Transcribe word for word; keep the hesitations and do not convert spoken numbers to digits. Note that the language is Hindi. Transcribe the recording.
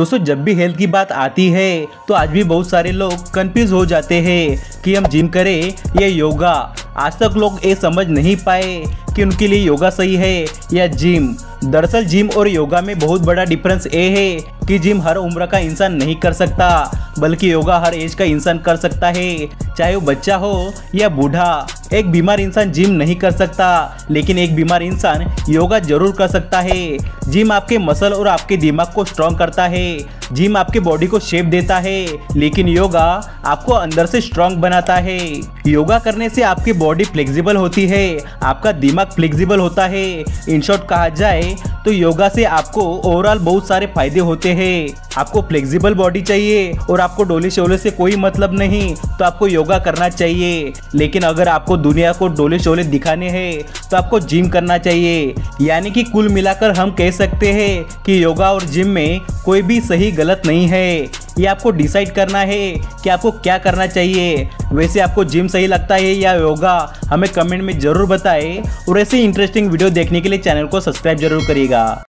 दोस्तों जब भी हेल्थ की बात आती है तो आज भी बहुत सारे लोग कंफ्यूज हो जाते हैं कि हम जिम करें या योगा। आज तक लोग ये समझ नहीं पाए कि उनके लिए योगा सही है या जिम। दरअसल जिम और योगा में बहुत बड़ा डिफरेंस ये है कि जिम हर उम्र का इंसान नहीं कर सकता, बल्कि योगा हर एज का इंसान कर सकता है, चाहे वो बच्चा हो या बूढ़ा। एक बीमार इंसान जिम नहीं कर सकता, लेकिन एक बीमार इंसान योगा जरूर कर सकता है। जिम आपके मसल और आपके दिमाग को स्ट्रॉन्ग करता है, जिम आपके बॉडी को शेप देता है, लेकिन योगा आपको अंदर से स्ट्रॉन्ग बनाता है। योगा करने से आपकी बॉडी फ्लेक्सिबल होती है, आपका दिमाग फ्लेक्सिबल होता है। इन शॉर्ट कहा जाए तो योगा से आपको ओवरऑल बहुत सारे फायदे होते हैं। आपको फ्लेक्सिबल बॉडी चाहिए और आपको डोले शोले से कोई मतलब नहीं तो आपको योगा करना चाहिए, लेकिन अगर आपको दुनिया को डोले शोले दिखाने हैं तो आपको जिम करना चाहिए। यानी कि कुल मिलाकर हम कह सकते हैं कि योगा और जिम में कोई भी सही गलत नहीं है, ये आपको डिसाइड करना है कि आपको क्या करना चाहिए। वैसे आपको जिम सही लगता है या योगा, हमें कमेंट में ज़रूर बताएं और ऐसे इंटरेस्टिंग वीडियो देखने के लिए चैनल को सब्सक्राइब जरूर करिएगा।